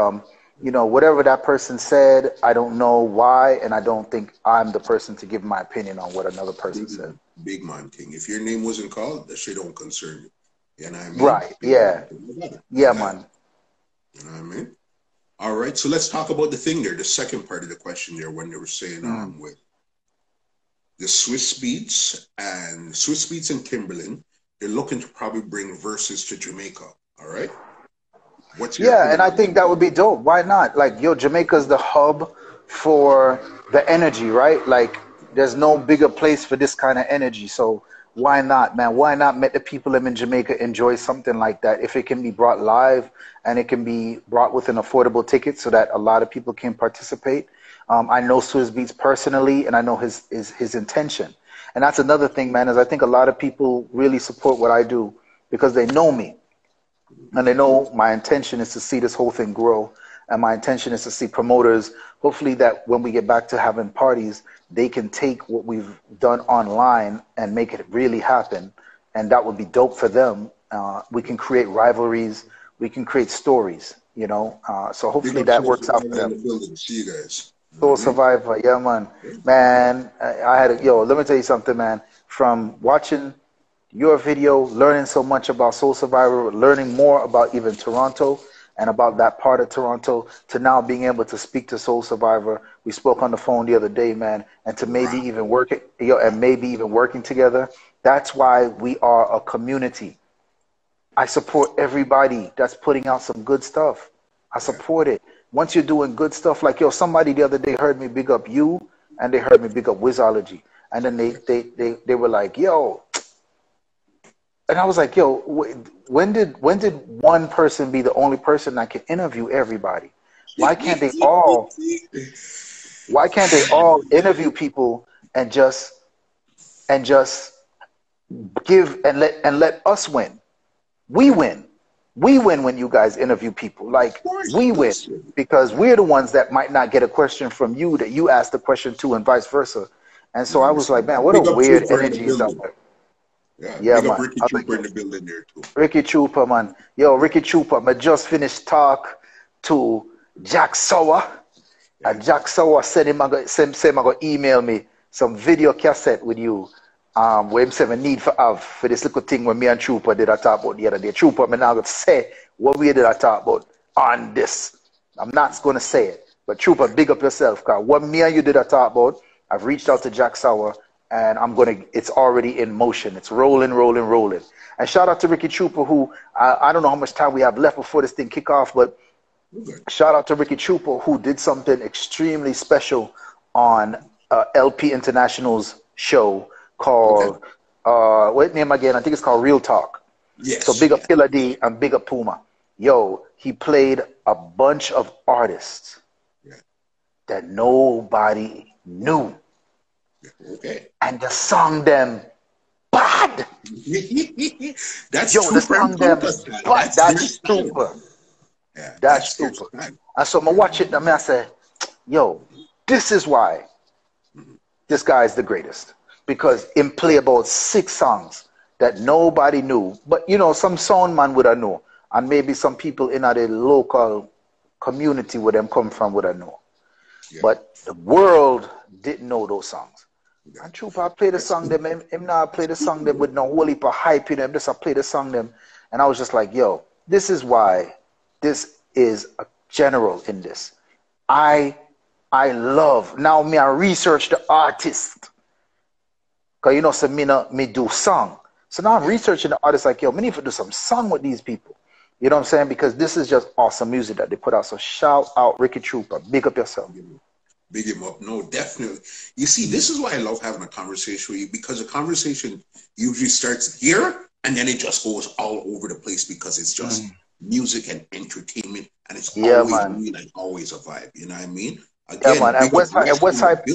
you know, whatever that person said, I don't know why, and I don't think I'm the person to give my opinion on what another person said. Big man thing. If your name wasn't called, that shit don't concern you. You know what I mean? Right, yeah. Yeah, man. You know what I mean? All right, so let's talk about the thing there, the second part of the question there, when they were saying with the Swizz Beatz and Timberland, they're looking to probably bring Verzuz to Jamaica, all right? What's your opinion? And I think that would be dope. Why not? Like, yo, Jamaica's the hub for the energy, right? Like, there's no bigger place for this kind of energy, so why not, man? Why not make the people in Jamaica enjoy something like that if it can be brought live and it can be brought with an affordable ticket so that a lot of people can participate? I know Swizz Beatz personally, and I know his intention. And that's another thing, man, is I think a lot of people really support what I do because they know me. And they know my intention is to see this whole thing grow. And my intention is to see promoters, hopefully that when we get back to having parties, they can take what we've done online and make it really happen. And that would be dope for them. We can create rivalries. We can create stories, you know. So hopefully that works out for them. See you guys. Soul Survivor, yeah, man. Man, I had yo, let me tell you something, man. From watching your video, learning so much about Soul Survivor, learning more about even Toronto, and about that part of Toronto, to now being able to speak to Soul Survivor. We spoke on the phone the other day, man, and to maybe even work it, you know, and maybe even working together. That's why we are a community. I support everybody that's putting out some good stuff. I support it. Once you're doing good stuff, like, yo, somebody the other day heard me big up you, and they heard me big up Wizzology. And then they were like, yo. And I was like, yo, when did one person be the only person that can interview everybody? Why can't they all interview people and just give and let us win? We win when you guys interview people. Like, we win because we're the ones that might not get a question from you that you asked the question to, and vice versa. And so I was like, man, what a weird energy is out there. Yeah, man. Ricky Trooper in the building there too. Ricky Trooper, man. Yo, Ricky Trooper, I just finished talk to Jack Sauer. Yeah. And Jack Sauer said him I go email me some video cassette with you. Where him said I need for this little thing where me and Trooper did I talk about the other day. Trooper, I'm not gonna say what we did I talk about on this. I'm not gonna say it. But Trooper, big up yourself, cause what me and you did I talk about, I've reached out to Jack Sauer. And it's already in motion. It's rolling, rolling, rolling. And shout out to Ricky Trooper, who, I don't know how much time we have left before this thing kick off, but shout out to Ricky Trooper, who did something extremely special on LP International's show called, what name again? I think it's called Real Talk. Yes. So big up Killer D and big up Puma. Yo, he played a bunch of artists that nobody knew. Okay. And the song them bad. That's yo, the song them bad. That's stupid. Yeah, that's stupid. And so I watch it and I say, yo, this is why this guy is the greatest. Because him play about 6 songs that nobody knew. But you know, some sound man would have known. And maybe some people in the local community where them come from would have known. Yeah. But the world didn't know those songs. And Trooper, I played the song them. Him now I played the song them with no whole heap of hype in them. Just I played the song them, and I was just like, "Yo, this is why. This is a general in this. I love now. Me, I research the artist. Cause you know, so me do song. So now I'm researching the artist. Like, yo, me need to do some song with these people. You know what I'm saying? Because this is just awesome music that they put out. So shout out Ricky Trooper. Big up yourself." Big him up. No, definitely. You see, this is why I love having a conversation with you, because a conversation usually starts here and then it just goes all over the place because it's just music and entertainment, and it's always a vibe. You know what I mean? Again, and West Hype.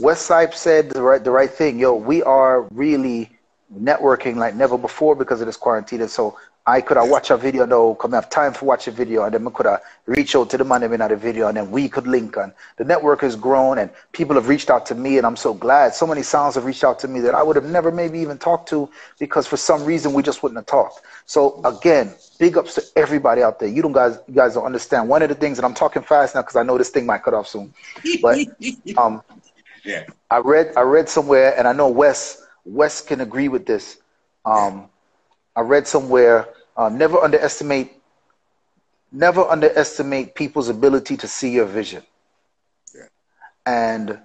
West Hype said the right thing. Yo, we are really networking like never before because of this quarantine. And so I could have watched a video now, come have time for watch a video, and then we could have reached out to the man in the video, and then we could link. And the network has grown, and people have reached out to me, and I'm so glad. So many sounds have reached out to me that I would have never maybe even talked to because for some reason we just wouldn't have talked. So again, big ups to everybody out there. You guys don't understand. One of the things, and I'm talking fast now because I know this thing might cut off soon, but yeah, I read somewhere, and I know Wes can agree with this. I read somewhere, never underestimate people's ability to see your vision. Yeah. And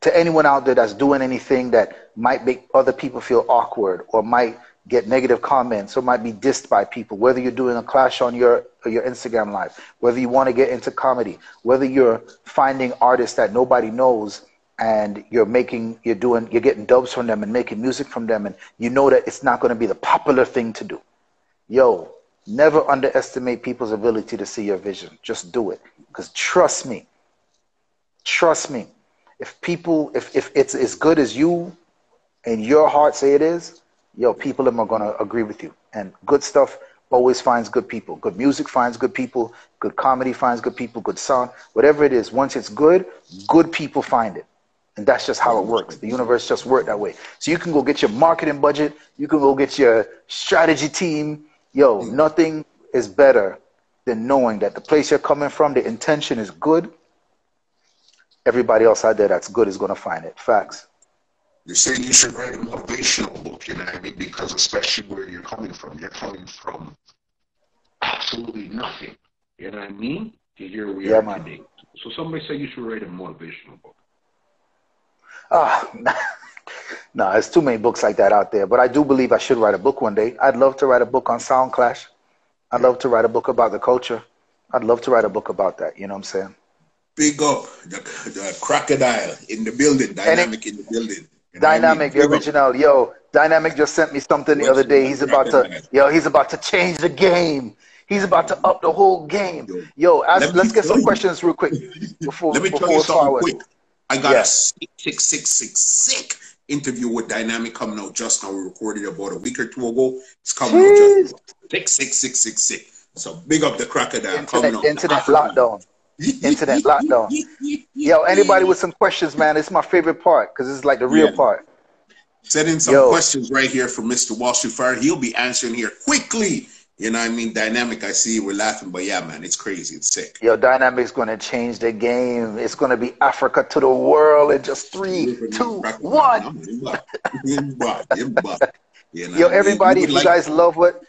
to anyone out there that's doing anything that might make other people feel awkward or might get negative comments or might be dissed by people, whether you're doing a clash on your Instagram live, whether you want to get into comedy, whether you're finding artists that nobody knows and you're getting dubs from them and making music from them, and you know that it's not going to be the popular thing to do. Yo, never underestimate people's ability to see your vision. Just do it, because trust me, if it's as good as you and your heart say it is, yo, people are going to agree with you. And good stuff always finds good people. Good music finds good people. Good comedy finds good people. Good sound, whatever it is, once it's good, good people find it. And that's just how it works. The universe just worked that way. So you can go get your marketing budget. You can go get your strategy team. Yo, nothing is better than knowing that the place you're coming from, the intention is good. Everybody else out there that's good is going to find it. Facts. They say you should write a motivational book, you know what I mean? Because especially where you're coming from absolutely nothing. You know what I mean? Here we are today. So somebody said you should write a motivational book. No, there's too many books like that out there. But I do believe I should write a book one day. I'd love to write a book on Sound Clash. I'd love to write a book about the culture. I'd love to write a book about that. You know what I'm saying? Big up the crocodile in the building. Dynamic in the building. You know Dynamic, I mean? Original. Yo, Dynamic just sent me something the other day. He's about to change the game. He's about to up the whole game. Yo, let's get some questions real quick before we forward. I got a sick interview with Dynamic coming out just now. We recorded about a week or two ago. It's coming out just now. Sick. So big up the crocodile coming out. Internet lockdown. Internet lockdown. Yo, anybody with some questions, man? It's my favorite part because it's like the real part. Send in some questions right here from Mr. Walshy Fire. He'll be answering here quickly. You know what I mean? Dynamic, I see you were laughing, but yeah, man, it's crazy. It's sick. Yo, Dynamic's going to change the game. It's going to be Africa to the world in just 3, 2, 1. You know, yo, everybody, if you guys want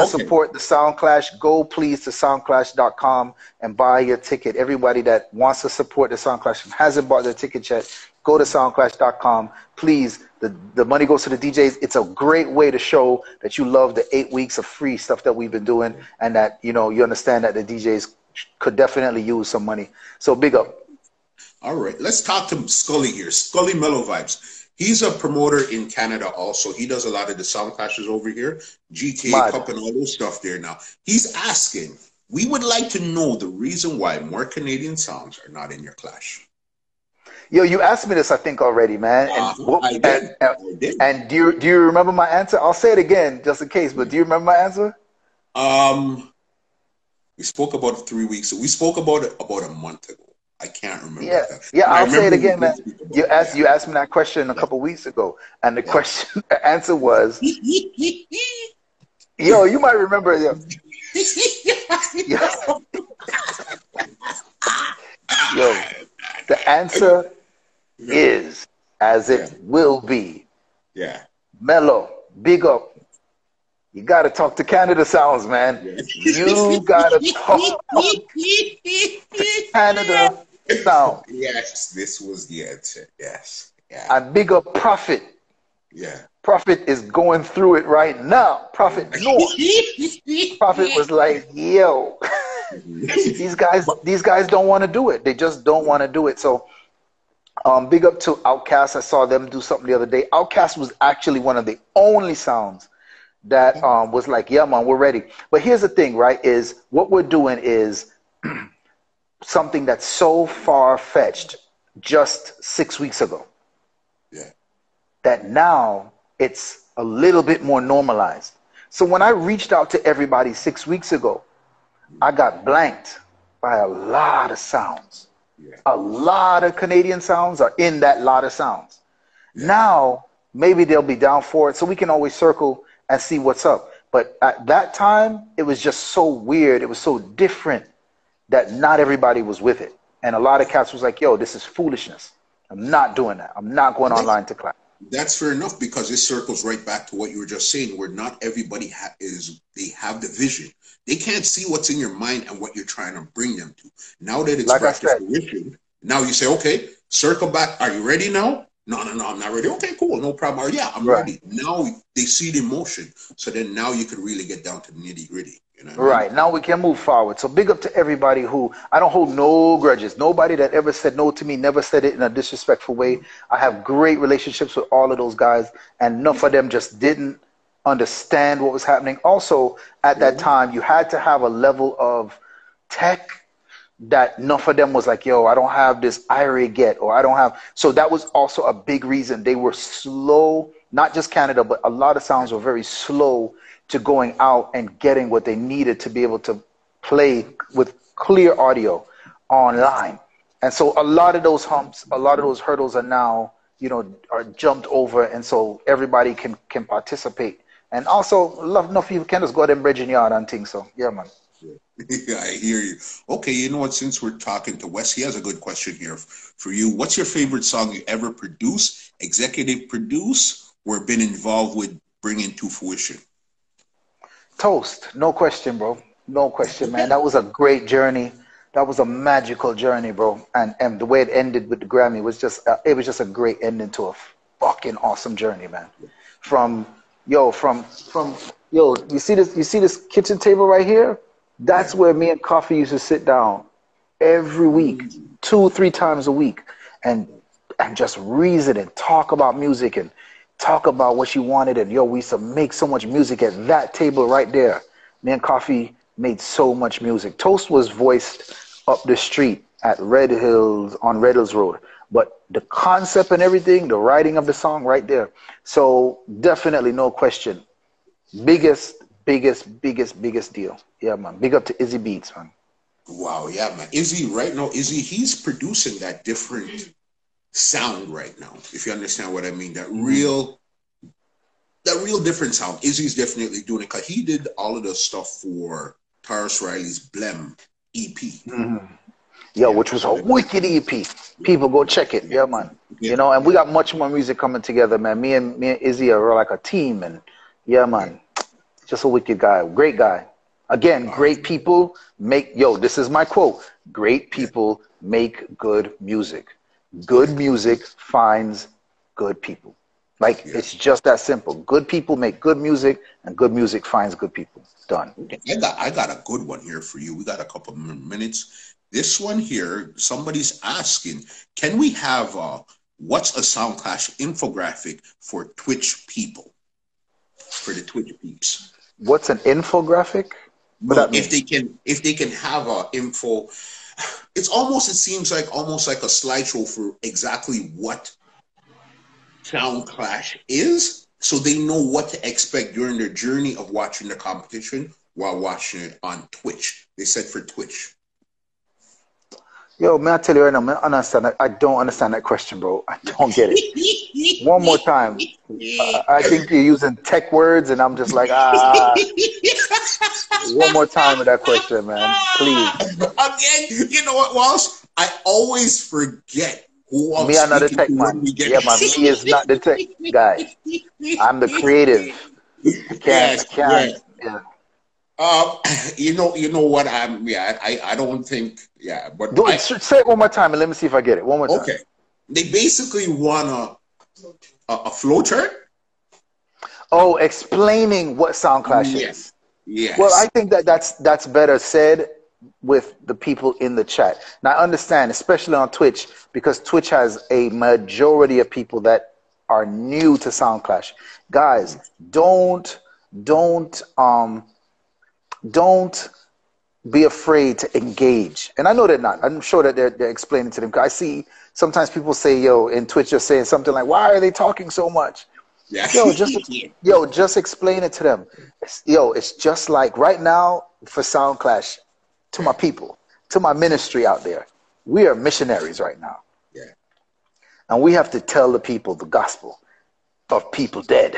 to support the Sound Clash, go please to soundclash.com and buy your ticket. Everybody that wants to support the Sound Clash and hasn't bought their ticket yet, go to soundclash.com. Please, the money goes to the DJs. It's a great way to show that you love the 8 weeks of free stuff that we've been doing and that, you know, you understand that the DJs could definitely use some money. So big up. All right. Let's talk to Scully here. Scully Mellow Vibes. He's a promoter in Canada also. He does a lot of the Sound Clashes over here. GTA Cup and all those stuff there now. He's asking, we would like to know the reason why more Canadian sounds are not in your clash. Yo, you asked me this, I think, already, man. And do you remember my answer? I'll say it again, just in case. But do you remember my answer? We spoke about it 3 weeks. So we spoke about it about a month ago. I can't remember. I'll say it again, man. You asked me that question a couple weeks ago, and the question, the answer was, yo, you might remember. Yo. Yo. The answer is as it will be. Yeah. Mellow, big up. You got to talk to Canada Sounds, man. Yeah. You got to talk to Canada Sounds. Yes, this was the answer. Yes. Yeah. And big up Profit. Yeah. Profit is going through it right now. Profit North. Profit was like, yo. these guys don't want to do it. They just don't want to do it. So big up to Outkast. I saw them do something the other day. Outkast was actually one of the only sounds that was like, yeah, man, we're ready. But here's the thing, right, is what we're doing is something that's so far-fetched just 6 weeks ago. Yeah. That now it's a little bit more normalized. So when I reached out to everybody 6 weeks ago, I got blanked by a lot of sounds. Yeah. A lot of Canadian sounds are in that lot of sounds. Yeah. Now, maybe they'll be down for it, so we can always circle and see what's up. But at that time, it was just so weird. It was so different that not everybody was with it. And a lot of cats was like, yo, this is foolishness. I'm not doing that. I'm not going online to clap. That's fair enough, because this circles right back to what you were just saying, where not everybody they have the vision. They can't see what's in your mind and what you're trying to bring them to. Now that it's like back to fruition, now you say, okay, circle back. Are you ready now? No, no, no, I'm not ready. Okay, cool, no problem. Or, yeah, I'm ready. Now they see the emotion. So then now you can really get down to the nitty gritty. You know what I mean? Right, now we can move forward. So big up to everybody who, I don't hold no grudges. Nobody that ever said no to me, never said it in a disrespectful way. I have great relationships with all of those guys, and enough of them just didn't understand what was happening. Also, at that time, you had to have a level of tech that enough of them was like, yo, I don't have this Irie get, or I don't have, so that was also a big reason. They were slow, not just Canada, but a lot of sounds were very slow to going out and getting what they needed to be able to play with clear audio online. And so a lot of those humps, a lot of those hurdles are now, you know, are jumped over, and so everybody can participate. And also, love enough you can just go out and bridge and yard and things, so yeah, man. I hear you. Okay, you know what? Since we're talking to Wes, he has a good question here for you. What's your favorite song you ever produced, executive produce, or been involved with bringing to fruition? Toast. No question, bro. No question, man. That was a great journey. That was a magical journey, bro. And the way it ended with the Grammy was just, it was just a great ending to a fucking awesome journey, man. Yo, you see this kitchen table right here? That's where me and Coffee used to sit down every week, 2-3 times a week, and just reason and talk about music and talk about what she wanted. And yo, we used to make so much music at that table right there. Me and Coffee made so much music. Toast was voiced up the street at Red Hills, on Red Hills Road. But the concept and everything, the writing of the song right there. So definitely, no question. Biggest deal. Yeah, man. Big up to Izzy Beats, man. Wow, yeah, man. Izzy, right now, Izzy, he's producing that different sound right now, if you understand what I mean. That real different sound. Izzy's definitely doing it, because he did all of the stuff for Tyrus Riley's Blem EP. Mm-hmm. Yeah, which was a wicked EP. People, go check it. Yeah, man. You know, and we got much more music coming together, man. Me and Izzy are like a team, and yeah, man. Just a wicked guy, great guy. Again, great people make, yo, this is my quote, great people make good music. Good music finds good people. Like, it's just that simple. Good people make good music, and good music finds good people. Done. I got a good one here for you. We got a couple minutes. This one here, somebody's asking, can we have, what's a Sound Clash infographic for Twitch people? For the Twitch peeps. What's an infographic? No, if they can have a info, it's almost, it seems like almost like a slideshow for exactly what Sound Clash is, so they know what to expect during their journey of watching the competition while watching it on Twitch. They said for Twitch. Yo, man, I tell you right now, man, I don't understand that question, bro. I don't get it. One more time. I think you're using tech words, and I'm just like, ah. One more time with that question, man. Please. Again, you know what, Walsh? I always forget who I'm speaking to. Me, I'm not the tech man. Yeah, man, me is not the tech guy. I'm the creative. I can't. Yeah. You know what I'm. Yeah, I don't think. Yeah, but say it one more time and let me see if I get it. One more time. Okay, they basically want a flow chart. Oh, explaining what Sound Clash is. Yes. Well, I think that's better said with the people in the chat. Now, I understand, especially on Twitch, because Twitch has a majority of people that are new to Sound Clash. Guys, don't be afraid to engage. And I know they're not. I'm sure that they're explaining to them. I see sometimes people say, yo, in Twitch, you're saying something like, why are they talking so much? Yeah. Yo, just explain it to them. It's just like right now for Sound Clash, to my people, to my ministry out there, we are missionaries right now. Yeah. And we have to tell the people the gospel of people dead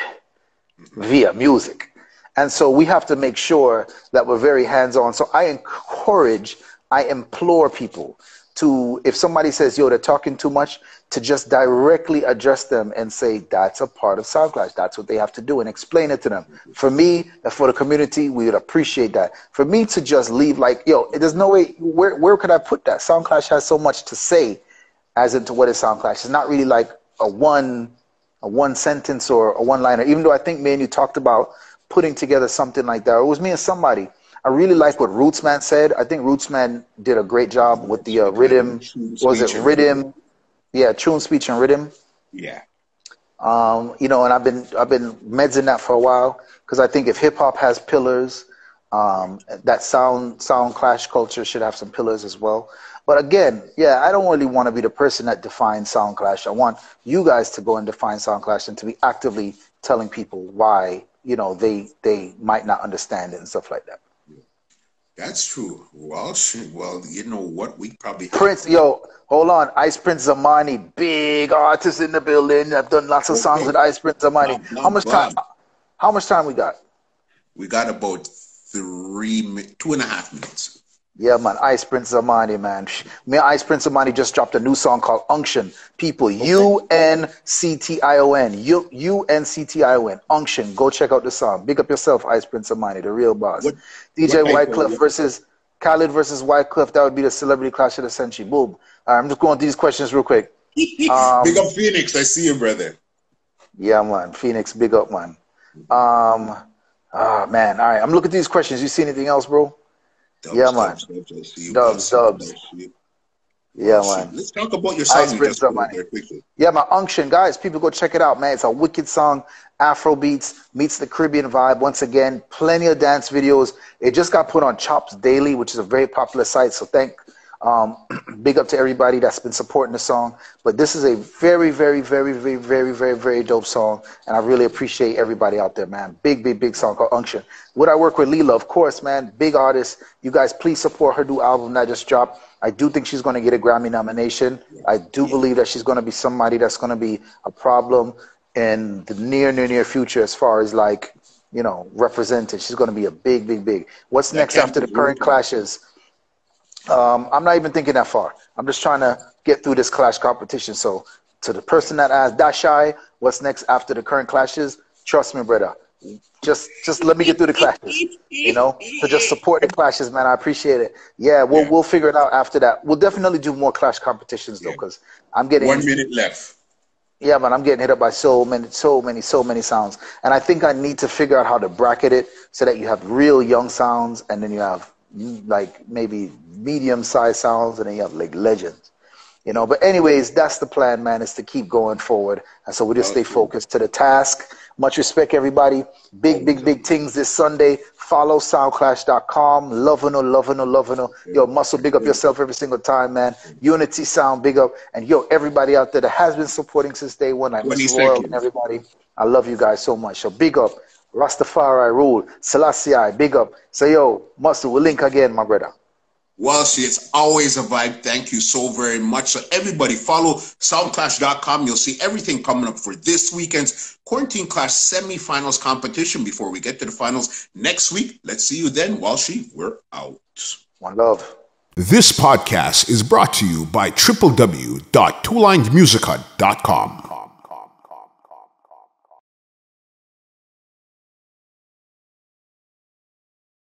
via music. And so we have to make sure that we're very hands-on. So I implore people to, if somebody says, yo, they're talking too much, to just directly address them and say, that's a part of Sound Clash. That's what they have to do, and explain it to them. For me, for the community, we would appreciate that. For me to just leave like, yo, there's no way, where could I put that? Sound Clash has so much to say as into what is Sound Clash. It's not really like a one sentence or a one-liner, even though I think me and you talked about putting together something like that. It was me and somebody. I really like what Rootsman said. I think Rootsman did a great job with the rhythm. Was it rhythm? Yeah, tune, speech, and rhythm. Yeah. You know, and I've been medzing that for a while, because I think if hip hop has pillars, that sound clash culture should have some pillars as well. But again, yeah, I don't really want to be the person that defines Sound Clash. I want you guys to go and define Sound Clash and to be actively telling people why. You know, they might not understand it and stuff like that. That's true. Well, you know what? We probably Prince, yo, hold on. Ice Prince Zamani, big artist in the building. I've done lots of songs with Ice Prince Zamani. How much time we got? We got about 2.5 minutes. Yeah, man. Ice Prince Zamani, man. Me and Ice Prince Zamani just dropped a new song called Unction. People, U-N-C-T-I-O-N. U-N-C-T-I-O-N. Unction. Go check out the song. Big up yourself, Ice Prince Zamani, the real boss. DJ Whitecliff versus Khaled versus Whitecliff. That would be the celebrity clash of the century. Boom. I'm just going through these questions real quick. Big up Phoenix. I see you, brother. Yeah, man. Phoenix, big up, man. Man. All right. I'm looking at these questions. You see anything else, bro? Dubs, yeah, man. Dubs. Yeah, man. Let's talk about your song. Yeah, my Unction. Guys, people go check it out, man. It's a wicked song. Afro beats meets the Caribbean vibe. Once again, plenty of dance videos. It just got put on Chops Daily, which is a very popular site. So big up to everybody that's been supporting the song. But this is a very, very, very, very, very, very, very dope song. And I really appreciate everybody out there, man. Big, big, big song called Unction. Would I work with Leela? Of course, man. Big artist. You guys, please support her new album that just dropped. I do think she's going to get a Grammy nomination. I do believe that she's going to be somebody that's going to be a problem in the near future as far as, like, you know, represented. She's going to be a big, big, big. What's next after the current clashes? I'm not even thinking that far. I'm just trying to get through this clash competition. So to the person that asked Dashai, what's next after the current clashes? Trust me, brother. Just let me get through the clashes, you know? So just support the clashes, man. I appreciate it. Yeah, we'll figure it out after that. We'll definitely do more clash competitions, though, because I'm getting... 1 minute left. Yeah, man, I'm getting hit up by so many sounds. And I think I need to figure out how to bracket it so that you have real young sounds, and then you have... like maybe medium-sized sounds, and then you have like legends, you know. But anyways, that's the plan, man, is to keep going forward. And so we just stay focused to the task. Much respect, everybody. Big things this Sunday. Follow soundclash.com. Loving her. Yo, Muscle, big up yourself every single time, man. Unity Sound, big up. And yo, everybody out there that has been supporting since day one. Like Miss Royal and everybody. I love you guys so much. So big up. Rastafari rule, Selassie, big up. So yo, Muscle, we'll link again, my brother. Well, see, it's always a vibe. Thank you so very much. So everybody, follow soundclash.com. You'll see everything coming up for this weekend's Quarantine Clash semi-finals competition before we get to the finals next week. Let's see you then, Walshy. We're out. One love. This podcast is brought to you by www.twolinedmusichut.com.